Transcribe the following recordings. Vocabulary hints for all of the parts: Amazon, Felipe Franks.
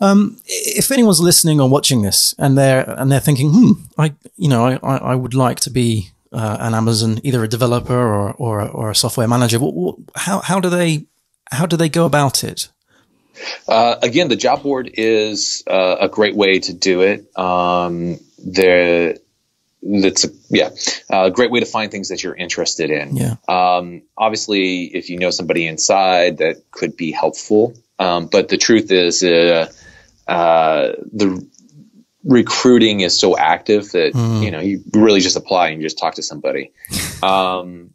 If anyone's listening or watching this and they're thinking, I would like to be an Amazon, either a developer or a software manager, how do they go about it? Again, the job board is a great way to do it. That's a great way to find things that you're interested in. Yeah. Obviously, if you know somebody inside, that could be helpful. But the truth is, the recruiting is so active that you really just apply and you just talk to somebody. Understand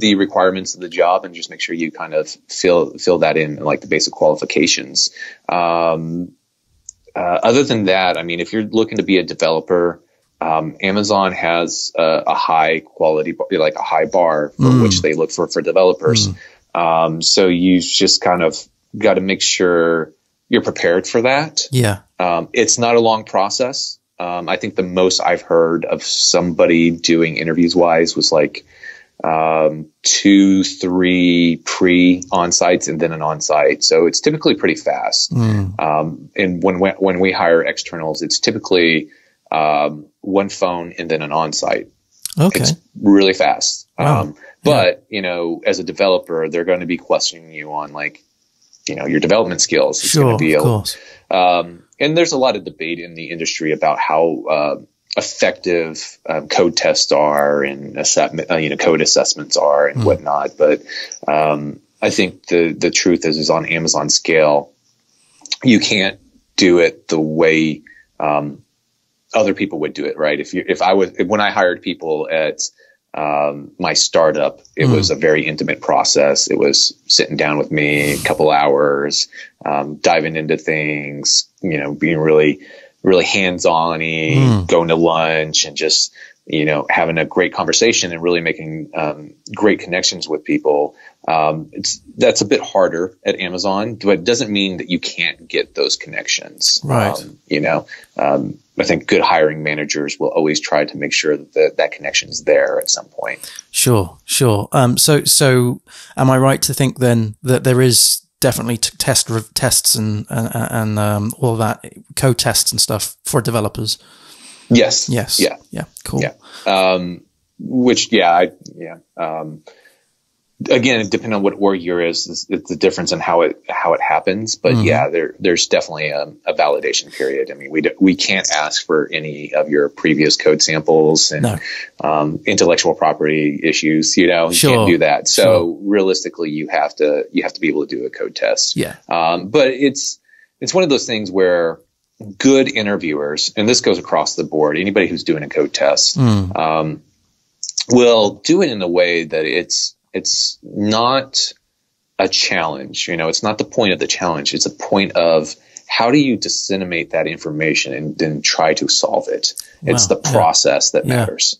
the requirements of the job and just make sure you kind of fill that in, like the basic qualifications. Other than that, I mean, if you're looking to be a developer, Amazon has a high quality, like a high bar for which they look for developers. So you just kind of got to make sure you're prepared for that. Yeah. It's not a long process. I think the most I've heard of somebody doing interviews wise was like 2-3 pre-on-sites and then an on-site. So it's typically pretty fast. And when we hire externals, it's typically one phone and then an on-site. Okay. It's really fast. Wow. But, as a developer, they're going to be questioning you on your development skills. It's going to be, and there's a lot of debate in the industry about how, effective, code tests are and code assessments are and whatnot. But, I think the truth is on Amazon scale, you can't do it the way, other people would do it, right? When I hired people at my startup, it was a very intimate process. It was sitting down with me a couple hours, diving into things, being really, really hands-on-y, going to lunch and just, having a great conversation and really making great connections with people. That's a bit harder at Amazon, but it doesn't mean that you can't get those connections. Right. I think good hiring managers will always try to make sure that that connection is there at some point. Sure. So am I right to think then that there is definitely tests and all that code tests and stuff for developers? Yes. Yeah. Cool. Yeah. Again, depending on what org you're is it's the difference in how it happens. But there's definitely a validation period. I mean, we can't ask for any of your previous code samples and intellectual property issues. You can't do that. So realistically, you have to be able to do a code test. Yeah. But it's one of those things where good interviewers, and this goes across the board, anybody who's doing a code test, will do it in a way that it's not a challenge. It's not the point of the challenge. It's a point of how do you disseminate that information and then try to solve it. It's the process that matters.